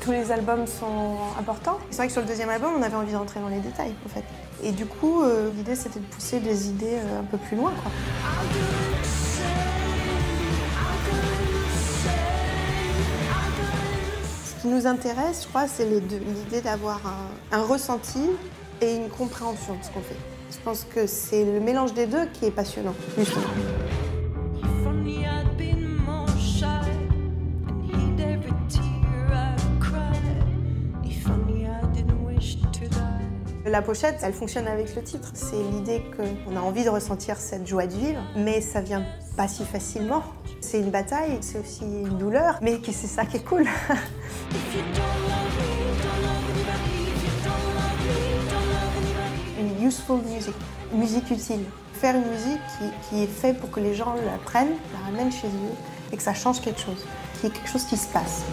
tous les albums sont importants. C'est vrai que sur le deuxième album, on avait envie d'entrer dans les détails, en fait. Et du coup, l'idée, c'était de pousser des idées un peu plus loin, quoi. Ce qui nous intéresse, je crois, c'est l'idée d'avoir un ressenti et une compréhension de ce qu'on fait. Je pense que c'est le mélange des deux qui est passionnant, justement. La pochette, elle fonctionne avec le titre. C'est l'idée qu'on a envie de ressentir cette joie de vivre, mais ça vient pas si facilement. C'est une bataille, c'est aussi une douleur, mais c'est ça qui est cool. Une useful music, une musique utile. Faire une musique qui est faite pour que les gens la prennent, la ramènent chez eux, et que ça change quelque chose, qu'il y ait quelque chose qui se passe.